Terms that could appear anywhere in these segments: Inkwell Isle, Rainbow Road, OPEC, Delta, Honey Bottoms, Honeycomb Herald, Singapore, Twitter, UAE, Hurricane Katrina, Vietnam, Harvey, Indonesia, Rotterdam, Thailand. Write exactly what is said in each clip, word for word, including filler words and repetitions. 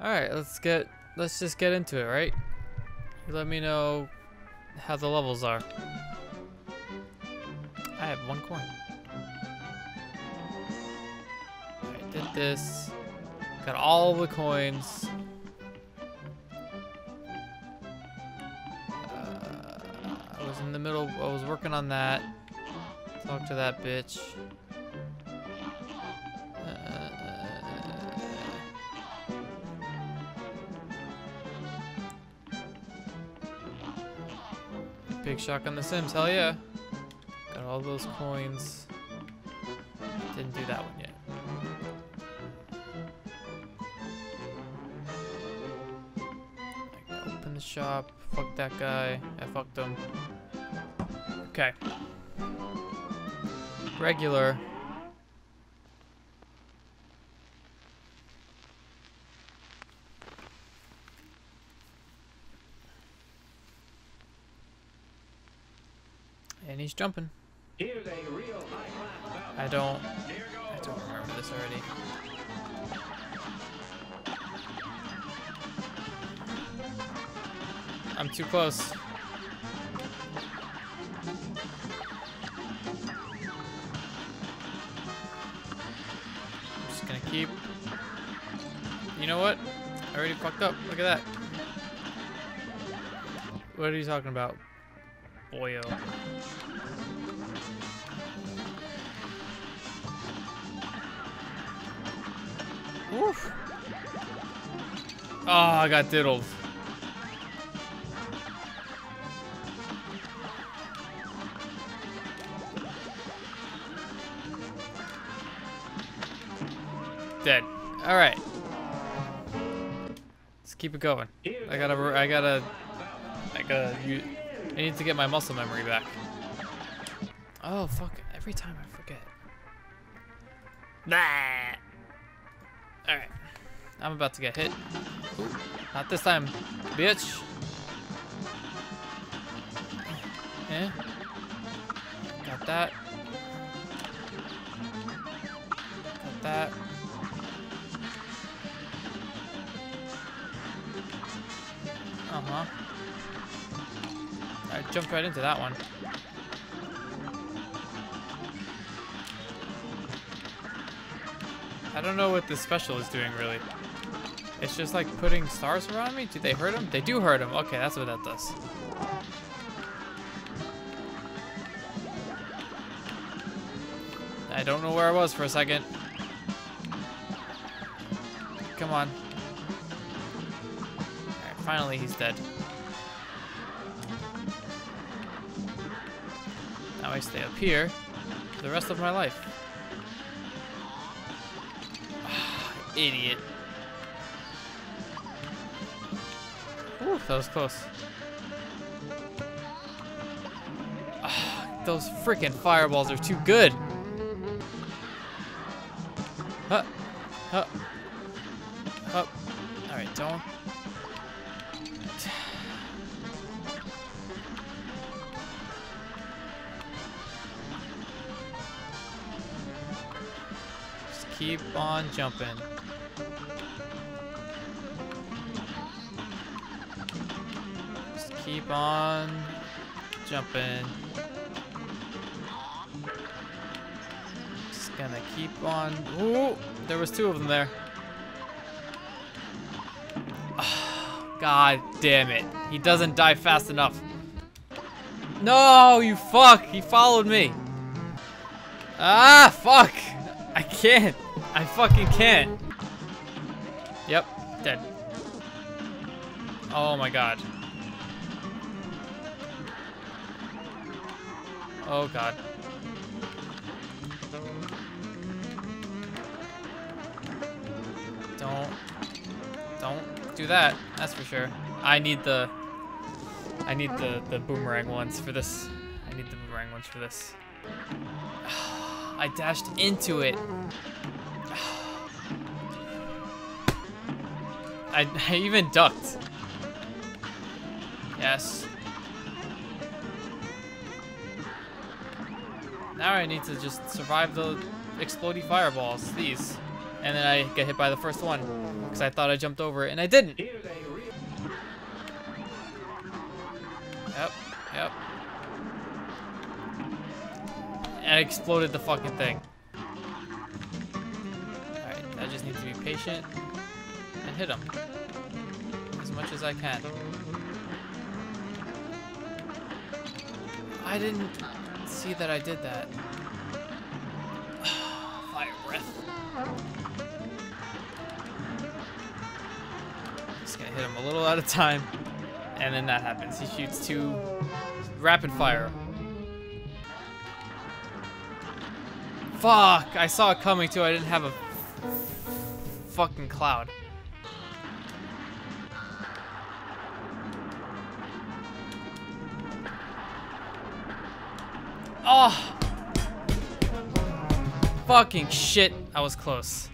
Alright, let's get let's just get into it, right? Let me know how the levels are. I have one coin. Alright, did this. Got all the coins. Uh, I was in the middle, I was working on that. Talk to that bitch. Big shock on the Sims, hell yeah. Got all those coins. Didn't do that one yet. I open the shop. Fuck that guy. I fucked him. Okay. Regular. And he's jumping. Here's a real high class. I don't I don't remember this already. I'm too close. I'm just gonna keep. You know what? I already fucked up. Look at that. What are you talking about? Boyo. Oof. Oh, I got diddled. Dead. All right. Let's keep it going. I gotta. I gotta. I gotta. You, I need to get my muscle memory back. Oh, fuck. Every time I forget. Nah. Alright. I'm about to get hit. Ooh, not this time, bitch. Eh? Got that. Got that. Uh-huh. I jumped right into that one. I don't know what this special is doing, really. It's just like putting stars around me? Do they hurt him? They do hurt him. Okay, that's what that does. I don't know where I was for a second. Come on. Alright, finally he's dead. Now I stay up here for the rest of my life. Ah, idiot. Ooh, that was close. Ah, those freaking fireballs are too good. Huh, huh, huh. All right, don't. Keep on jumping. Just keep on jumping. Just gonna keep on. Ooh, there was two of them there. Oh, God damn it. He doesn't die fast enough. No, you fuck. He followed me. Ah, fuck. I can't. I fucking can't. Yep, dead. Oh my god. Oh god. Don't. Don't do that. That's for sure. I need the. I need the, the boomerang ones for this. I need the boomerang ones for this. I dashed into it. I, I even ducked. Yes. Now I need to just survive the exploding fireballs. These. and then I get hit by the first one because I thought I jumped over it and I didn't. Yep, yep. And I exploded the fucking thing. Alright, I just need to be patient and hit him as much as I can. I didn't see that I did that. Fire breath. Just gonna hit him a little at a time. And then that happens. He shoots two rapid fire. Fuck! I saw it coming too. I didn't have a fucking cloud. Oh! Fucking shit. I was close.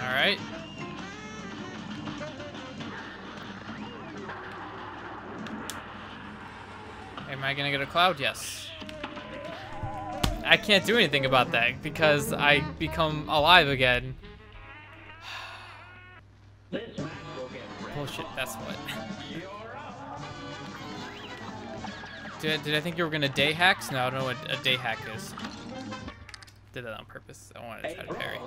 Alright. Am I gonna get a cloud? Yes. I can't do anything about that because I become alive again. Bullshit, that's what. Did, did I think you were gonna day hacks? No, I don't know what a day hack is. Did that on purpose. I wanted to try to parry.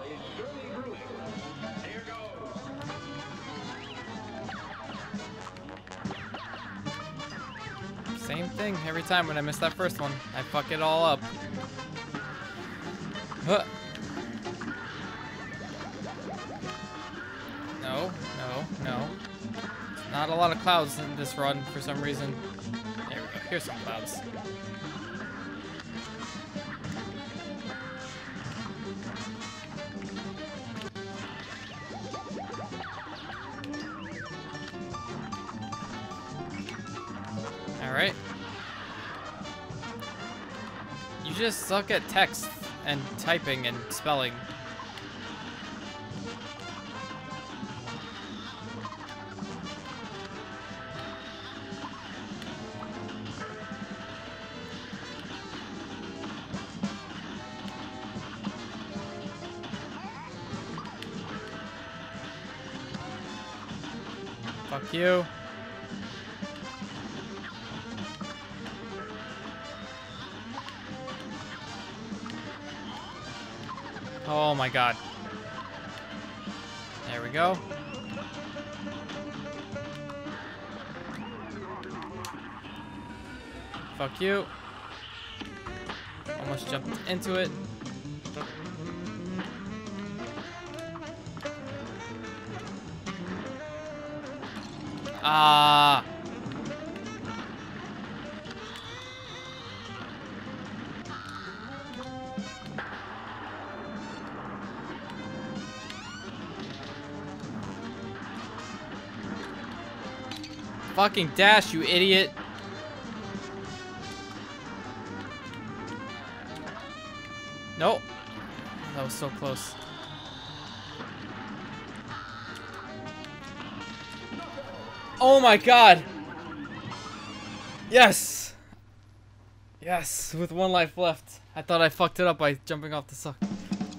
Same thing every time when I miss that first one. I fuck it all up. Huh. No, no, no. Not a lot of clouds in this run for some reason. There we go. Here's some clouds. Alright. You just suck at text and typing and spelling. Fuck you. Oh my god. There we go. Fuck you. Almost jumped into it. Ah. Fucking dash, you idiot. Nope. That was so close. Oh my god. Yes. Yes, with one life left. I thought I fucked it up by jumping off the suck.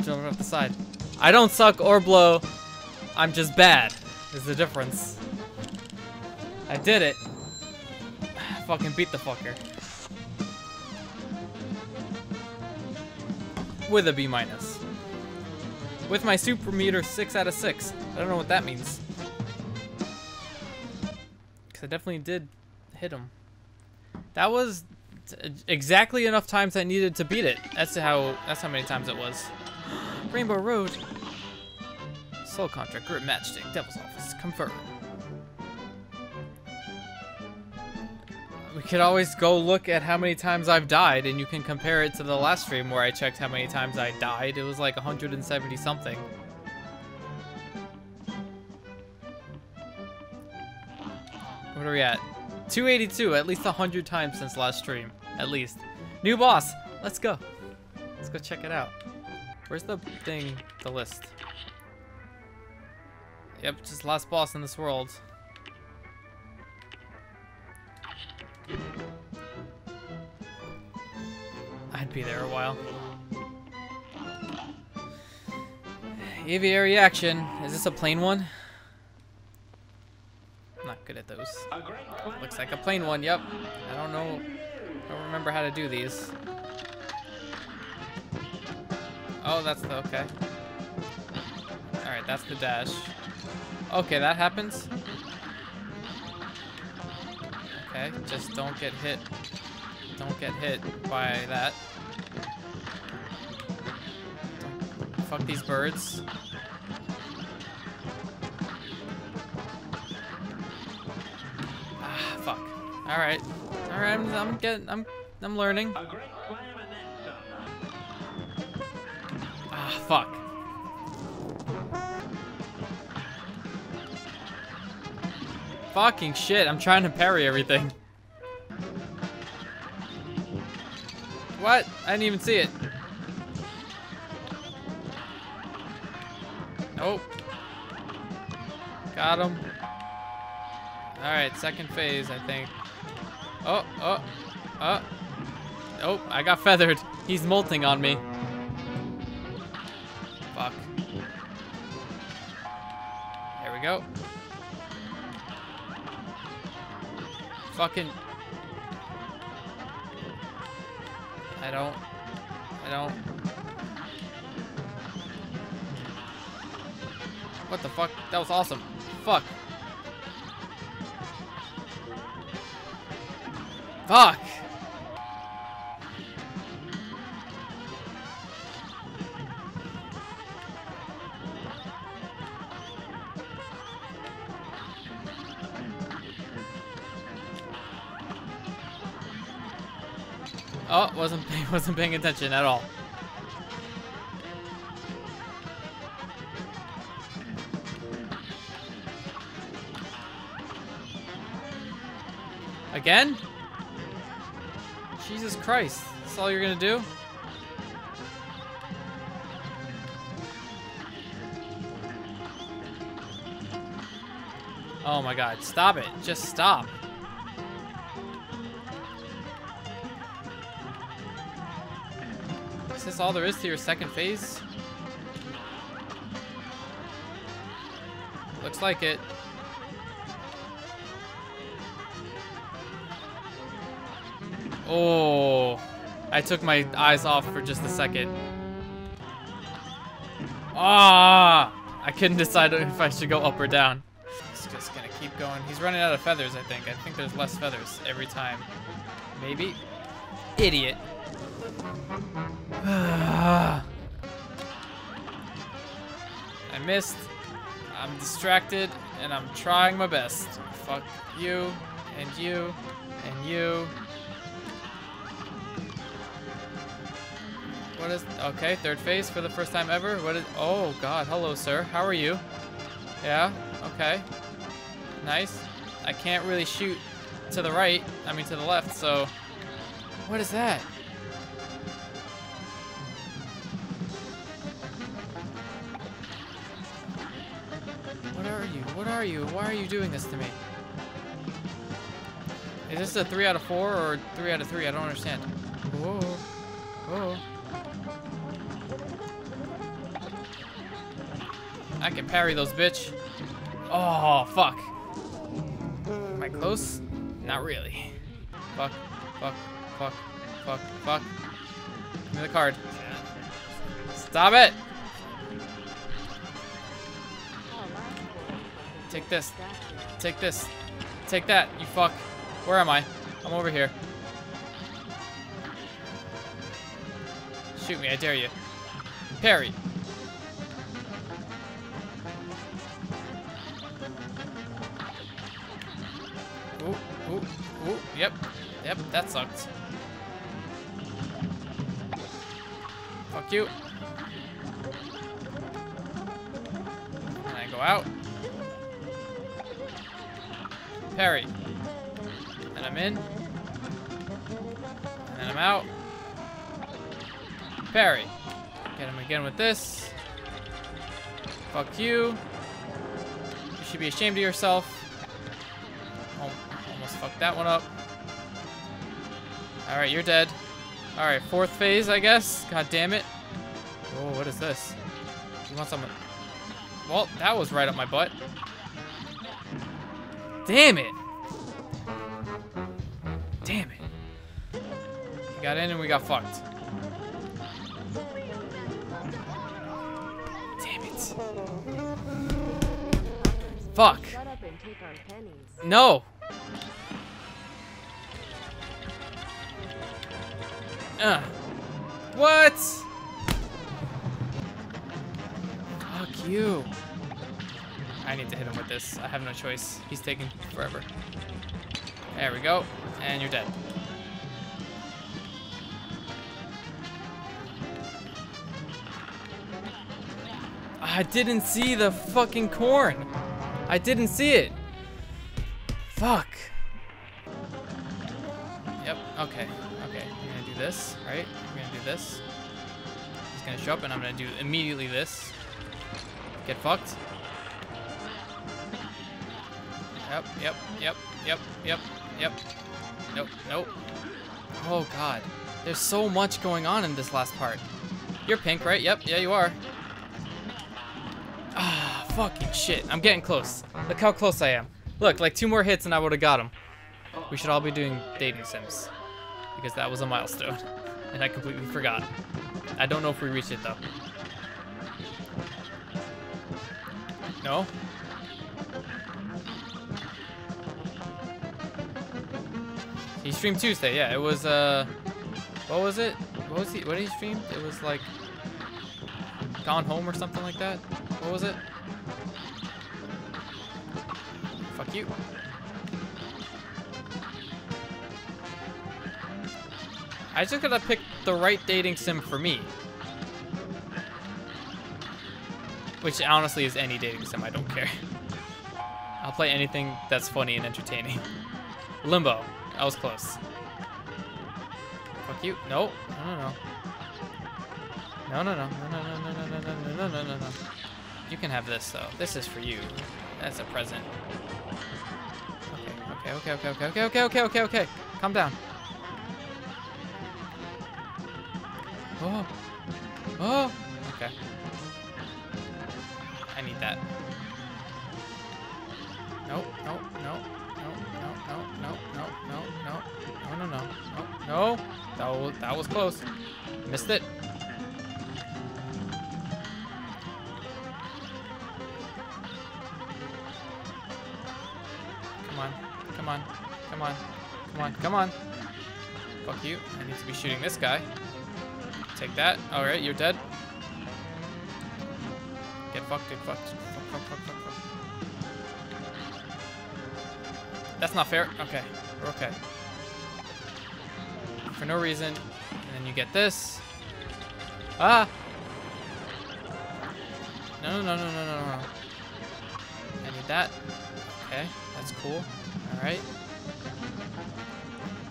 Jumping off the side. I don't suck or blow. I'm just bad. Is the difference. I did it. I fucking beat the fucker. With a B minus. With my super meter six out of six. I don't know what that means. Because I definitely did hit him. That was exactly enough times I needed to beat it. That's how, that's how many times it was. Rainbow Road. Soul contract. Group matchstick. Devil's office. Confirmed. We could always go look at how many times I've died, and you can compare it to the last stream where I checked how many times I died. It was like one hundred seventy something. What are we at? two eighty-two, at least one hundred times since last stream. At least. New boss! Let's go. Let's go check it out. Where's the thing? The list. Yep, just last boss in this world. I'd be there a while. aviary action. Is this a plain one? I'm not good at those. Looks like a plain one, yep. I don't know, I don't remember how to do these. Oh, that's the, okay. Alright, that's the dash. Okay, that happens. Okay, just don't get hit. Don't get hit by that. Fuck these birds. Ah, fuck. All right, all right. I'm, I'm getting. I'm. I'm learning. Ah, fuck. Fucking shit! I'm trying to parry everything. What? I didn't even see it. Oh, got him. All right, second phase, I think. Oh, oh, oh, oh, I got feathered. He's molting on me. Fuck. There we go. Fucking. I don't, I don't. What the fuck? That was awesome. Fuck. Fuck. Oh, wasn't wasn't paying attention at all. Again? Jesus Christ, that's all you're gonna do? Oh my god, stop it, just stop. Is this all there is to your second phase? Looks like it. Oh, I took my eyes off for just a second. Ah, I couldn't decide if I should go up or down. He's just gonna keep going. He's running out of feathers, I think. I think there's less feathers every time. Maybe? Idiot. I missed. I'm distracted, and I'm trying my best. Fuck you, and you, and you. What is, okay, third phase for the first time ever. What is, oh god, hello sir, how are you? Yeah, okay, nice. I can't really shoot to the right, I mean to the left, so. What is that? What are you, what are you, why are you doing this to me? Is this a three out of four or three out of three? I don't understand. Whoa, whoa. I can parry those, bitch. Oh, fuck. Am I close? Not really. Fuck, fuck, fuck, fuck, fuck. Give me the card. Stop it! Take this. Take this. Take that, you fuck. Where am I? I'm over here. Shoot me, I dare you. Parry. Ooh, ooh, yep, yep, that sucked. Fuck you. And I go out. Parry. And I'm in. And then I'm out. Parry. Get him again with this. Fuck you. You should be ashamed of yourself. Fuck that one up. Alright, you're dead. Alright, fourth phase, I guess. God damn it. Oh, what is this? You want something? Well, that was right up my butt. Damn it. Damn it. We got in and we got fucked. Damn it. Fuck. No. Uh. What? Fuck you. I need to hit him with this. I have no choice. He's taking forever. There we go. And you're dead. I didn't see the fucking corn. I didn't see it. Fuck. Yep. Okay. Okay. I'm gonna do this, right? I'm gonna do this. He's gonna show up, and I'm gonna do immediately this. Get fucked. Yep. Yep. Yep. Yep. Yep. Yep. Nope. Nope. Oh God. There's so much going on in this last part. You're pink, right? Yep. Yeah, you are. Ah, fucking shit. I'm getting close. Look how close I am. Look, like two more hits and I would have got him. We should all be doing dating sims. Because that was a milestone. And I completely forgot. I don't know if we reached it though. No? He streamed Tuesday, yeah. It was, uh... What was it? What was he... What did he stream? It was like... Gone Home or something like that? What was it? Fuck you. I just gotta pick the right dating sim for me. Which honestly is any dating sim, I don't care. I'll play anything that's funny and entertaining. Limbo. I was close. Fuck you. No. No, no, no. No, no, no, no, no, no, no, no, no, no, no, no. You can have this though. This is for you. That's a present. Okay, okay, okay, okay, okay, okay, okay, okay, okay. Calm down. Oh. Oh. Okay. I need that. Nope, nope, nope, nope, nope, nope, nope, nope, nope, nope. No, no, no, no, no. That was, that was close. Missed it. Come on, come on, come on, come on. Fuck you. I need to be shooting this guy. Take that. Alright, you're dead. Get fucked, get fucked. Fuck, fuck, fuck, fuck, fuck. That's not fair. Okay, we're okay. For no reason. And then you get this. Ah! No, no, no, no, no, no, no. I need that. Okay, that's cool. Alright.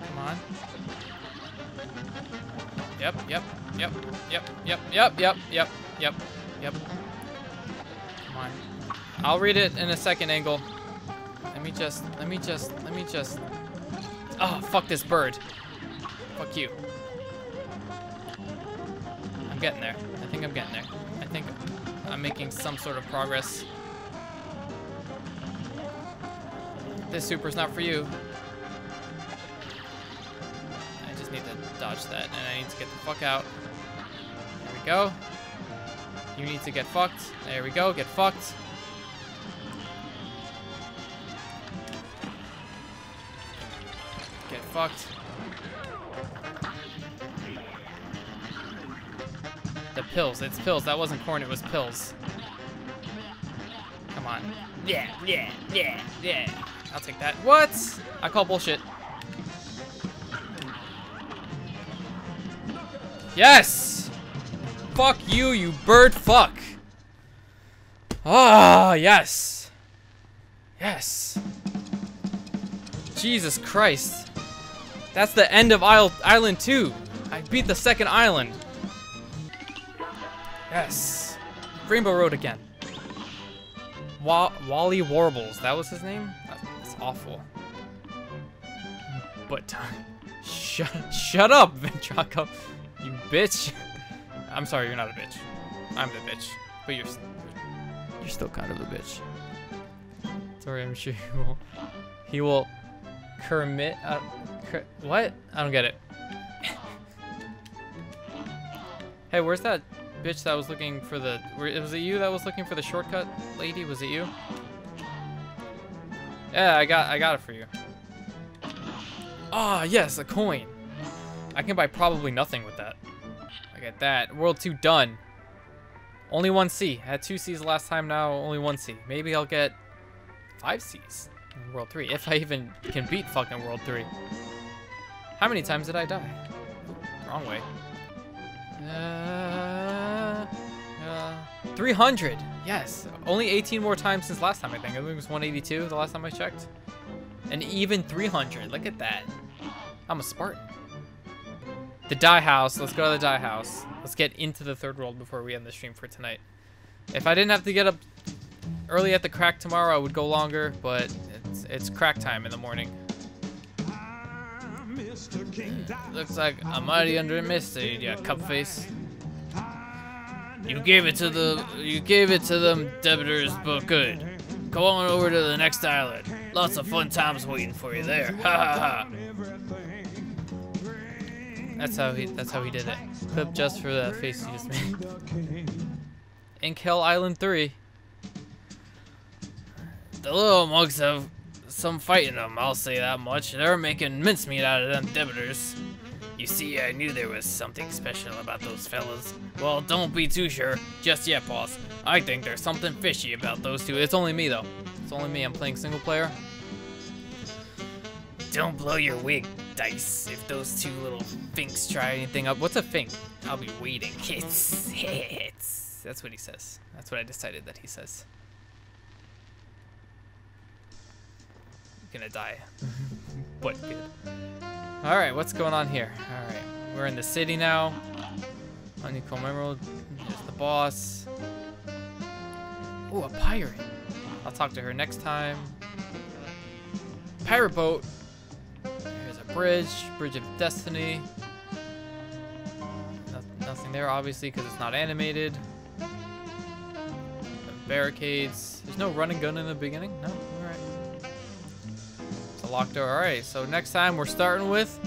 Come on. Yep, yep, yep, yep, yep, yep, yep, yep, yep, yep. Come on. I'll read it in a second angle. Let me just, let me just, let me just. Oh, fuck this bird. Fuck you. I'm getting there. I think I'm getting there. I think I'm making some sort of progress. This super's not for you. I just need to dodge that, and I need to get the fuck out. There we go. You need to get fucked. There we go, get fucked. Get fucked. The pills, it's pills. That wasn't corn, it was pills. Come on. Yeah, yeah, yeah, yeah. I'll take that. What? I call bullshit. Yes! Fuck you, you bird fuck. Ah, yes. Yes. Jesus Christ. That's the end of Island two. I beat the second island. Yes. Rainbow Road again. Wa Wally Warbles. That was his name? Awful. But time. Shut, shut up, Ventraco. You bitch. I'm sorry, you're not a bitch. I'm the bitch. But you're, You're still kind of a bitch. Sorry, I'm sure he will. He will Kermit. Uh, Ker what? I don't get it. Hey, where's that bitch that was looking for the? Was it you that was looking for the shortcut, lady? Was it you? Yeah, I got, I got it for you. Ah, oh, yes, a coin. I can buy probably nothing with that. I get that. World two done. Only one C. I had two C's last time, now only one C. Maybe I'll get five C's in World three, if I even can beat fucking World three. How many times did I die? Wrong way. Uh, uh, three hundred! Yes! Only eighteen more times since last time, I think. I think it was one eighty-two the last time I checked. And even three hundred. Look at that. I'm a Spartan. The dye house. Let's go to the dye house. Let's get into the third world before we end the stream for tonight. If I didn't have to get up early at the crack tomorrow, I would go longer, but it's, it's crack time in the morning. Looks like I'm mighty under a mist, you cupface. You gave it to the you gave it to them debtors, but good. Go on over to the next island. Lots of fun times waiting for you there. Ha ha ha. That's how he. That's how he did it. Clip just for the face he just made. Inkwell Island three. The little monks have some fight in them. I'll say that much. They're making mincemeat out of them debtors. You see, I knew there was something special about those fellas. Well, don't be too sure just yet, boss. I think there's something fishy about those two. It's only me though. It's only me. I'm playing single player. Don't blow your wig, dice, if those two little finks try anything up. What's a fink? I'll be waiting. Hits, hits. That's what he says. That's what I decided that he says. You're gonna die. But good. Alright, what's going on here? Alright, we're in the city now. Honeycomb Herald. There's the boss. Ooh, a pirate. I'll talk to her next time. Pirate boat. Bridge, Bridge of Destiny. No, nothing there, obviously, because it's not animated. Barricades. There's no run and gun in the beginning? No? Alright. It's a locked door. Alright, so next time we're starting with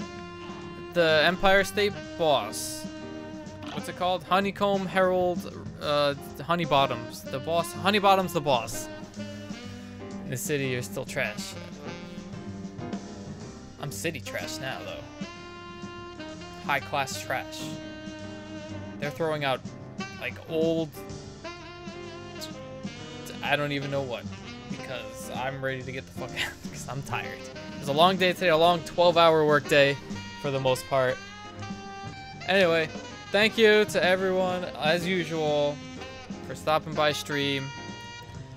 the Empire State boss. What's it called? Honeycomb Herald, uh, Honey Bottoms. The boss. Honey Bottoms, the boss. In the city, you're still trash. I'm city trash now, though. High class trash. They're throwing out, like, old... I don't even know what. Because I'm ready to get the fuck out. Because I'm tired. It was a long day today. A long twelve hour work day, for the most part. Anyway, thank you to everyone, as usual, for stopping by stream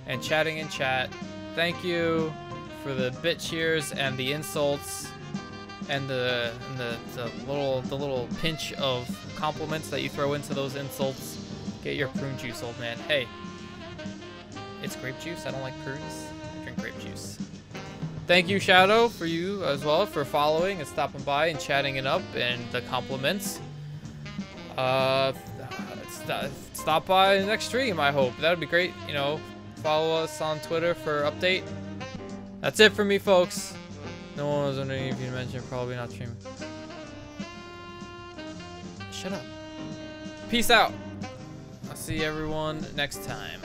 and chatting in chat. Thank you for the bit cheers and the insults and the, and the the little the little pinch of compliments that you throw into those insults. Get your prune juice, old man. Hey, it's grape juice. I don't like prunes. I drink grape juice. Thank you, Shadow, for you as well for following and stopping by and chatting it up and the compliments. Uh, st stop by the next stream. I hope that would be great. You know, follow us on Twitter for update. That's it for me, folks. No one was wondering if you mentioned probably not streaming. Shut up. Peace out. I'll see everyone next time.